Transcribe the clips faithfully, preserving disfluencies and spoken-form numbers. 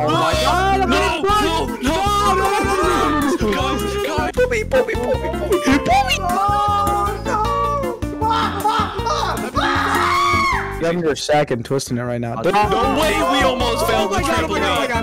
Oh my god! No! No! No! Guys! Guys! Booby! Booby! Booby! Booby! Booby! Oh no! Ah! Grabbing your sack and twisting it right now. No way! We almost failed the triple round.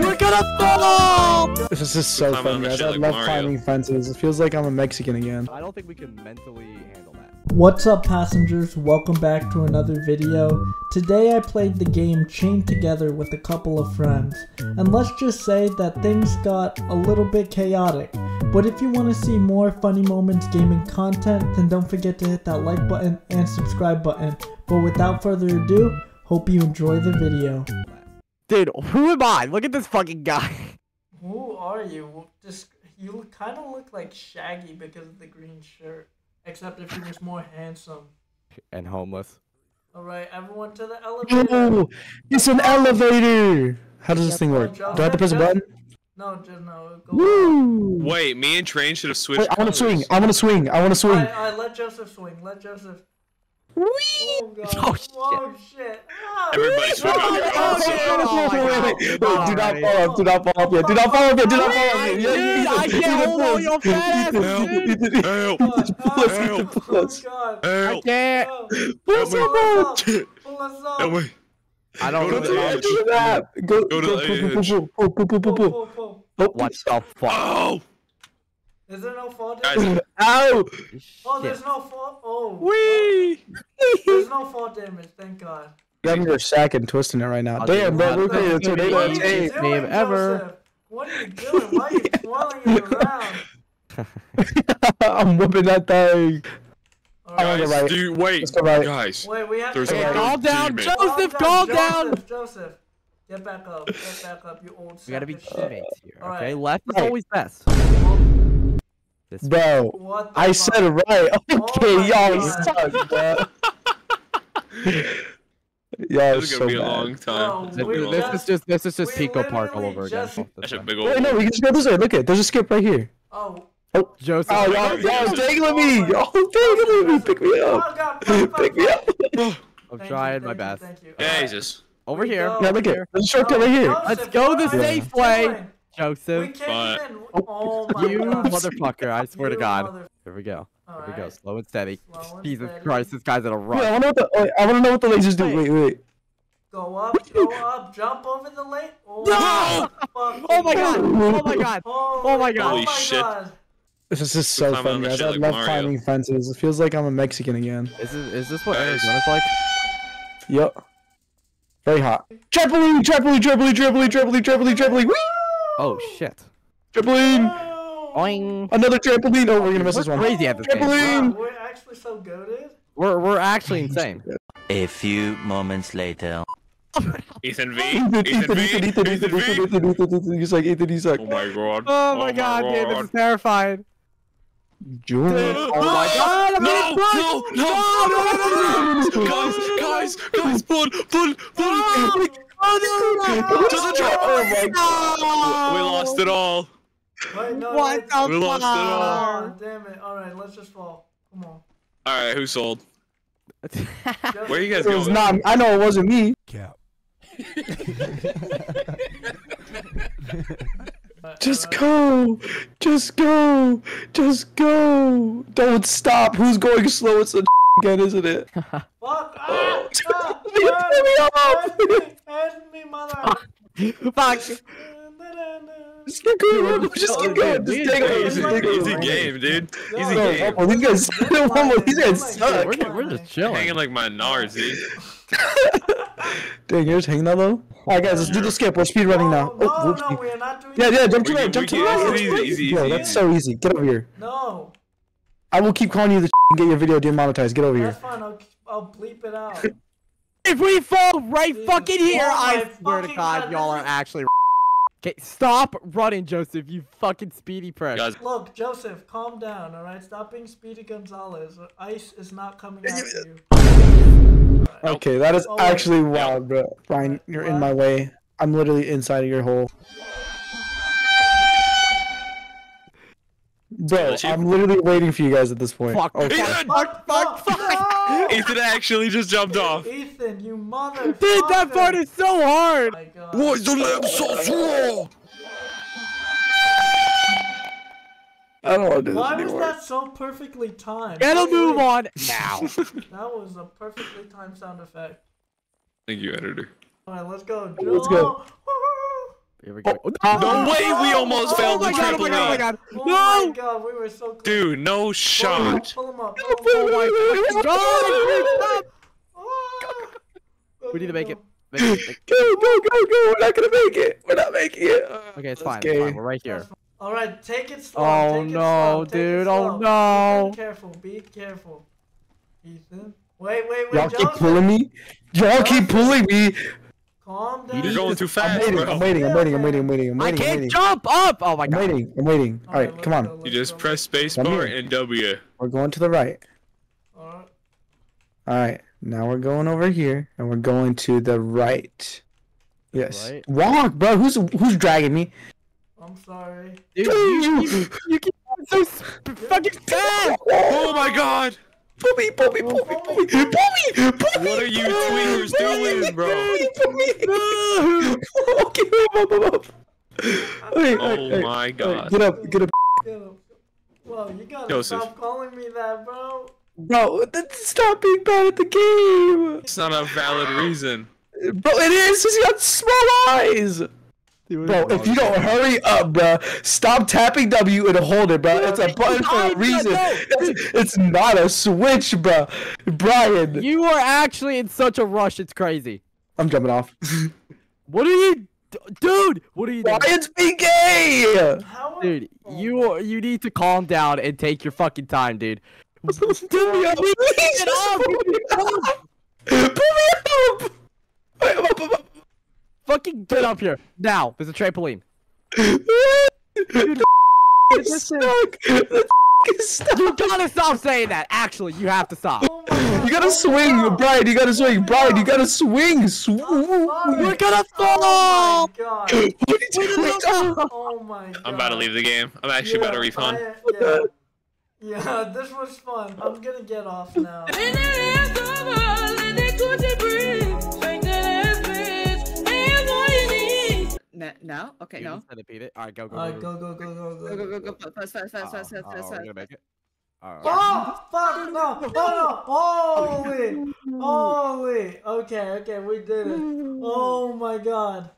We're gonna fall! This is so fun, guys. I love climbing fences. It feels like I'm a Mexican again. I don't think we can mentally handle that. What's up, passengers? Welcome back to another video. Today I played the game Chained Together with a couple of friends, and let's just say that things got a little bit chaotic. But if you want to see more funny moments gaming content, then don't forget to hit that like button and subscribe button. But without further ado, hope you enjoy the video. Dude, who am I? Look at this fucking guy. Who are you? Just, you kind of look like Shaggy because of the green shirt. Except if he was more handsome. And homeless. Alright, everyone to the elevator. Oh, it's an elevator! How does this That's thing work? Do I have to press a button? No, just no. Go Woo! Wait, me and Train should have switched. Wait, I want to swing. I want to swing. I want to swing. Alright, right, let Joseph swing. Let Joseph. Whee! Oh, God. Oh, shit. Oh, shit. Oh, everybody swing on your own. Wait, wait, wait. Do not fall off. Do not fall off yet. Do not fall off yet. Do not fall off yet. I can't hold all your fast. Help. Help. Help. Help. I can't. Pull us up. Pull us up. I don't know. Go to the map. Go to the map. Pull, pull, pull, pull, pull. What the fuck? Is there no fall damage? Ow! Oh, there's no fall. Oh. Whee! There's no fall damage, thank God. Grabbing your sack and twisting it right now. Damn, bro, we're playing the tornado team ever. What are you doing? Why are you twirling it around? I'm whipping that thing. Guys, dude, wait. Guys. Wait, we have to call down. Joseph, call down. Joseph. Get back up. Get back up, you old son. We gotta be teammates here, okay? Left is always best. This bro, I fuck? said it right. Okay, oh y'all suck, bro. Y'all so be a long time. No, this, this just, is just this is just Pico Park all over again. That's a big old. Wait, no, we can just go this way. Look at it. There's a skip right here. Oh. Oh, Joseph. Oh, y'all, y'all, dangling me. Y'all, dangling me. Pick me up. Pick me up. I'm trying my best. Jesus. Over here. Yeah, look at it. There's a shortcut right here. Let's go the safe way. Joseph, we can't but... even... oh my you God. Motherfucker! I swear you to God. Mother... Here we go. All Here we go. Slow and steady. Slow and Jesus steady. Christ, this guy's in a rush. Yeah, I want to know what the lasers do. Wait, wait. Go up, go up, jump over the lake. Oh, no! Oh my God! Oh my God! Oh my God! Holy shit! This is so fun, guys. I love climbing fences. It feels like I'm a Mexican again. Is this is this what Arizona's like? Yep. Very hot. Trampoline, trampoline, trampoline, trampoline, trampoline, trampoline, trampoline. Whee! Oh shit! Trampoline! Oing. Another trampoline! Oh, we're gonna miss we're this one. Crazy at this trampoline! Wow, we're actually so goated. We're we're actually insane. A few moments later. Ethan V. Ethan V. Ethan V. He's like Ethan. He's like. Oh my God! Oh my God! Dude, this is terrifying. Dude. Oh my God! No! No! No! No! Guys! Guys! Guys! Blood! Blood! Blood! Oh, we lost it all. Wait, no, what the fuck? We lost it all. Oh, damn it. Alright, let's just fall. Come on. Alright, who sold? Where are you guys it going? Was not, I know it wasn't me. Cap. Just go. Just go. Just go. Don't stop. Who's going slow? It's a again, isn't it? Fuck off! Stop! End me, mother! Fuck! Just keep going, just keep going, just take it. Easy, easy game, dude. Easy game. Oh, these guys, these guys suck. We're, we're just chilling. Hanging like my Nars, dude. Dang, you're just hanging out though? Alright guys, let's do the skip. We're speedrunning now. Oh, no, no, we're not doing that. Yeah, yeah, jump to right, jump to right. Yo, that's so easy. Get over here. No. I will keep calling you the and get your video demonetized. Get over here. That's fine. I'll, I'll bleep it out. If we fall right Jesus fucking here, I swear to God, y'all are actually. Okay, stop running, Joseph. You fucking speedy prick. Guys. Look, Joseph, calm down. All right, stop being Speedy Gonzalez. Ice is not coming after you. Right. Okay, that is oh, actually wait. wild, bro. Brian, you're what? in my way. I'm literally inside of your hole. Bro, I'm literally waiting for you guys at this point. Fuck, okay. Ethan! Fuck, fuck, fuck! No! Ethan actually just jumped off. Ethan, you mother. Dude, that fart is so hard. Oh, why is the lamp so small? I don't want to do this anymore. Why was that so perfectly timed? It'll move on now. That was a perfectly timed sound effect. Thank you, editor. All right, let's go. Joel. Let's go. Here we go. Oh, no, no way! We almost oh, failed the triple. Oh my god! Oh my god! Oh no! My god, we were so close. Dude, no shot. Pull him up. Pull him up. Pull him up. Oh my god! Oh. We need to make it. Make it, make it. Go, go, go, go! We're not gonna make it. We're not making it. Okay, it's fine. It's fine. We're right here. All right, take it slow. Oh take no, it slow. dude! It slow. Oh no! Be careful. Be careful. Ethan, wait, wait, wait! Y'all keep pulling me. Y'all keep pulling me. Calm down. You're going too fast. I'm waiting. I'm waiting. I'm waiting. I'm waiting. I'm waiting. I'm waiting. I can't jump up. Oh my god. I'm waiting. I'm waiting. All right, come on. You just press space bar and W. We're going to the right. All right. All right. Now we're going over here and we're going to the right. Yes. Right. Walk, bro. Who's who's dragging me? I'm sorry. Dude, you, you, you keep going so fucking fast. Oh my god. Pull me, pull me, pull me, pull me, pull me, pull me, pull me. What are you tweeters doing, bro? Pull me, okay, up, up, up. Wait, oh wait, my wait, god. Wait, get up, get up. Whoa, you gotta Joseph. stop calling me that, bro. Bro, stop being bad at the game. It's not a valid reason. Bro, it is, he's got small eyes. Dude, bro, if you don't hurry up, bro, stop tapping W and hold it, bro. It's a button for a reason. It's, it's not a switch, bro. Brian. You are actually in such a rush. It's crazy. I'm jumping off. What are you... Dude, what are you doing? Brian's being gay! Dude, you, are, you need to calm down and take your fucking time, dude. Dude, I need to get off. Pull me up. Wait, I'm up, I'm up. Fucking get up here now! There's a trampoline. Dude, the is stuck. The is stuck. You gotta stop saying that. Actually, you have to stop. Oh you gotta swing, no. Brian. You gotta swing, Brian. You gotta swing. Sw oh We're gonna fall. Oh my god. Wait, oh my god. I'm about to leave the game. I'm actually yeah, about to refund. I, yeah. yeah, this was fun. I'm gonna get off now. No? Okay, no. Alright, go, go, go, go, go, go, go, go, go, go, fast, fast, fast, fast, fast, fast, fast. Oh, fuck, no, no, no, holy, holy. Okay, okay, we did it. Oh my god.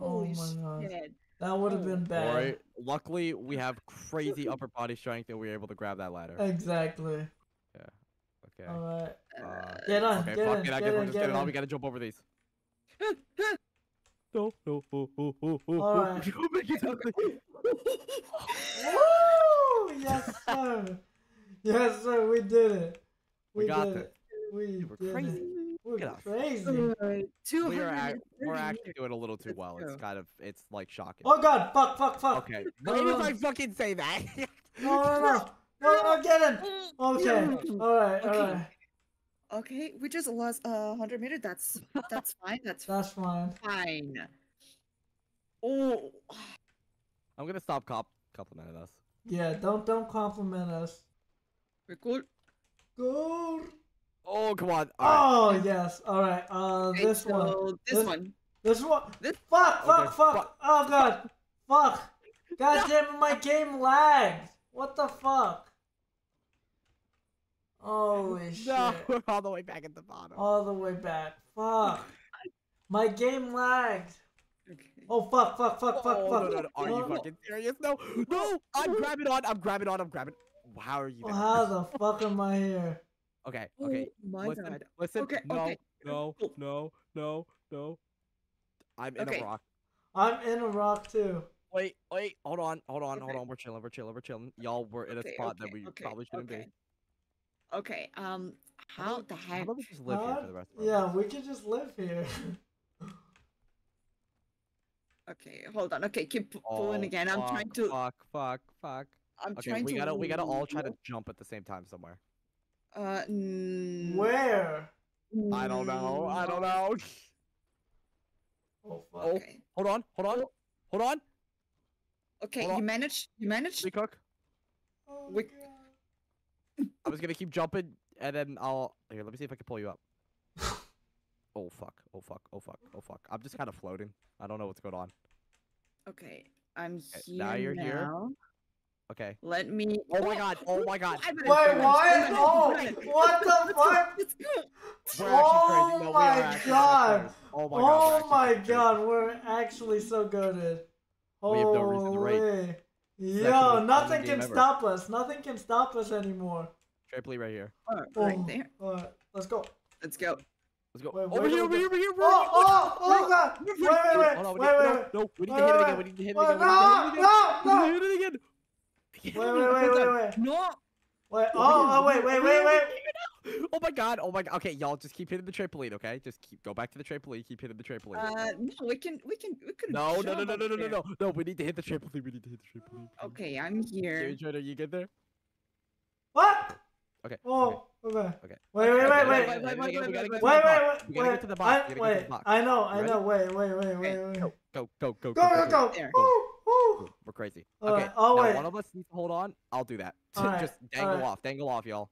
Oh my god. That would have been bad. Alright, luckily we have crazy upper body strength and we were able to grab that ladder. Exactly. Yeah, okay. Alright. Get on, get on, get on, get on. We gotta jump over these. No, no, oh, oh, oh, oh, right. oh, Woo! Yes, sir. Yes, sir. We did it. We, we got did it. it. We We're did crazy. It. We're Get crazy. Right. We're, act we're actually doing a little too well. It's kind of, it's like shocking. Oh, God. Fuck, fuck, fuck. Okay. Why did I fucking say that? No, no, no. No, no, get in. Okay. No. All right, all okay. right. Okay, we just lost a uh, hundred meters. That's that's fine. That's that's fine. Fine. Oh, I'm gonna stop cop complimenting us. Yeah, don't don't compliment us. We're good. Good. Oh come on. All right. Oh yes. All right. Uh, okay, this, so one. This, this one. This one. This one. Fuck! Fuck! Okay, fuck! fuck. Oh god! Fuck! God damn it! My game lagged. What the fuck? Oh shit. No, we're all the way back at the bottom. All the way back. Fuck. My game lagged. Okay. Oh fuck, fuck, fuck, fuck, oh, fuck. No, no, no. Are you fucking serious? No, no, I'm grabbing on, I'm grabbing on, I'm grabbing. How are you? There? How the fuck am I here? Okay, okay. Oh, my listen, God. listen. Okay, no, okay. no, no, no, no. I'm in okay. a rock. I'm in a rock too. Wait, wait, hold on, hold on, okay. hold on. We're chilling, we're chilling, we're chilling. Y'all were in a okay, spot okay, that we okay, probably shouldn't okay. be. Okay, um, how the heck? How about we just live uh, here for the rest of the Yeah, life? we can just live here. Okay, hold on. Okay, keep pulling oh, again. I'm fuck, trying to. Fuck, fuck, fuck. I'm okay, trying we to. We gotta, we gotta all try to jump at the same time somewhere. Uh, mm... where? I don't know. I don't know. Oh, fuck. Okay. Oh, hold on, hold on, hold on. Okay, hold on. you managed. You managed. We cook. Oh, we. God. I was gonna keep jumping and then I'll here. Let me see if I can pull you up. Oh fuck! Oh fuck! Oh fuck! Oh fuck! I'm just kind of floating. I don't know what's going on. Okay, I'm okay, here now. You're now. Here. Okay. Let me. Oh my god! Oh my god! Wait, what? Oh, what the fuck? Oh no, my god! Oh my god! Oh my god! We're actually so goated. We have no reason to rage. Yo, nothing can stop us. Nothing can stop us anymore. Triple right here. Alright, right there. Alright, let's go. Let's go. Let's go. Wait, over, here, over here, over here, over here! Oh, oh, oh god! Wait, wait, wait! Wait, wait, wait! No, we need to hit it again. We need to hit it again. No, no, no! Hit it again. Wait, wait, wait, wait, wait! No! Wait! Oh, oh, wait, wait, wait, wait! Oh my god! Oh my god! Okay, y'all, just keep hitting the trampoline, okay? Just keep go back to the trampoline. Keep hitting the trampoline. Uh, no, we can, we can, we can. No, no, no, no, no, no, no, no, no! We need to hit the trampoline. We need to hit the trampoline. Okay, I'm here. Are you good there? What? Okay. Oh. Okay. Okay. Wait, wait, wait, wait, wait, wait, wait, wait, wait, wait, wait! I know, I know. Wait, wait, wait, wait, wait! Go, go, go, go, go, go! We're crazy. All okay, right. Oh, now wait. One of us needs to hold on. I'll do that. Right. Just dangle right. off. Dangle off, y'all.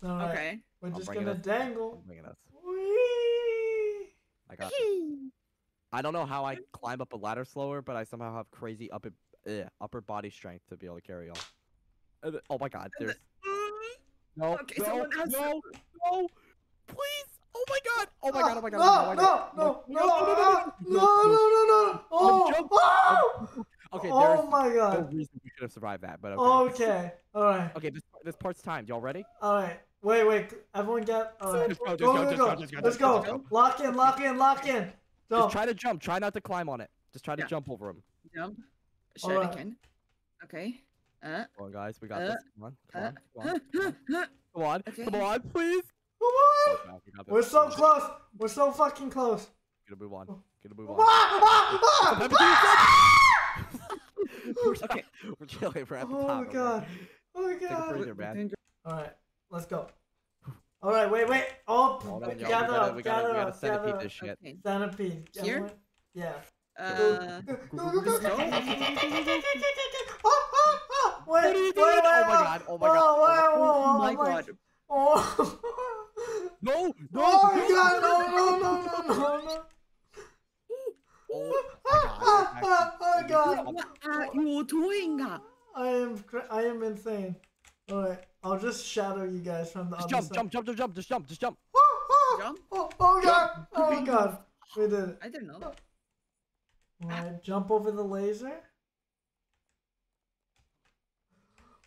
Right. Okay. We're I'll just gonna dangle. I got it. I don't know how I climb up a ladder slower, but I somehow have crazy upper, uh, upper body strength to be able to carry y'all. Oh my god. There's... No, okay, no, no, no, no. Please. Oh my god! Oh my god! Oh my god! No! No! No! No! No! No! Oh! Okay. Oh my god! No reason we could have survived that, but okay. Okay. All right. Okay. This this part's timed. Y'all ready? All right. Wait, wait. Everyone get. All right. Go, go, go! Let's go! Lock in! Lock in! Lock in! Just try to jump. Try not to climb on it. Just try to jump over him. Jump. Shuriken. Okay. Uh. Come on, guys. We got this. Come on! Come on! Come on! Come on! Come on! Please! Come on! We're so close! We're so fucking close! Gonna move on. Gonna move on. Okay, we're chilling. We're at the top. Oh my god. Oh my god. Alright, let's go. Alright, wait, wait. Oh, gather up. We gotta centipede this shit. Centipede. Here? Yeah. Uh. Oh, wait, wait, wait. Oh my god. Oh my god. Oh my god. Oh. No! No! Oh my god! No! No! No! No! No! Oh god! What are you doing? I am, I am insane. All right, I'll just shadow you guys from the other side. Jump! Jump! Jump! Jump! Just jump! Just jump! Jump! Oh god! Oh god! We did it. I didn't know. All right, jump over the laser.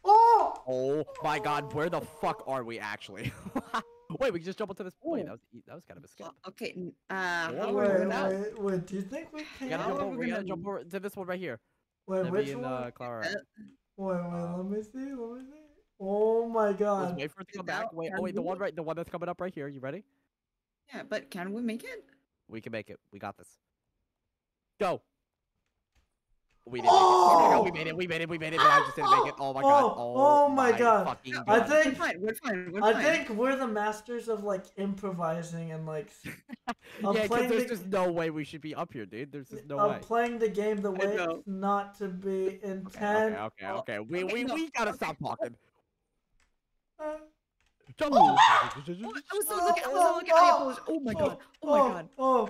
Oh! Oh my god! Where the fuck are we actually? Wait, we can just jump onto this plane. That was, that was kind of a skip. Okay. Uh, wait, wait, wait, wait, do you think we can? We gotta jump, over, we gotta jump over to this one right here. Wait, That'd which in, one? Uh, wait, wait, uh, let me see, let me see. Oh my god. Let's wait for it to come back. Wait, oh, wait, the one right, the one that's coming up right here. You ready? Yeah, but can we make it? We can make it. We got this. Go. We did. Oh! We made it. We made it. We made it. But I just didn't make it. Oh my god. Oh, oh my god. god. I think we're fine. We're fine. We're I fine. think we're the masters of like improvising and like. yeah, because there's the... just no way we should be up here, dude. There's just no I'm way. I'm playing the game the way it's not to be intent. Okay, okay, okay. okay. We we no. we gotta stop talking. Uh, Jump. Oh, I was so looking. I was so looking. Oh, oh my god. Oh my god. Oh. oh.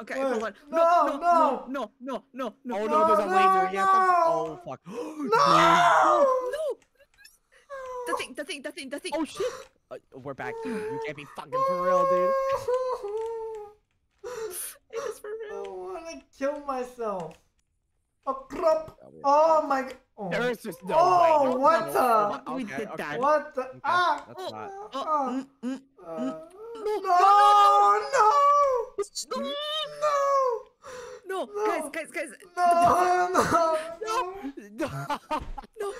Okay, hold on. No, no, no, no, no, no, no. Oh no, there's a laser. Yes. Oh fuck. No, no. The thing, the thing, the thing, the thing. Oh shit. Uh, we're back, dude. You can't be fucking for real, dude. It is for real. I wanna kill myself. Oh my. Oh. There's just no oh, way. No, what the? No. We okay, did okay. that. What the? Okay, ah. That's not... oh. mm, mm, mm. No, no, no, no, no, no, guys, guys, guys, no, no, no, no, no,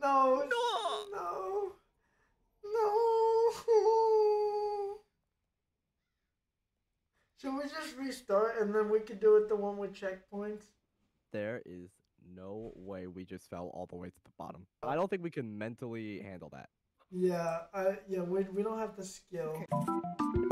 no, no, no, no. Should we just restart and then we can do it the one with checkpoints? There is no way we just fell all the way to the bottom. I don't think we can mentally handle that. Yeah, I, yeah, we, we don't have the skill. Okay.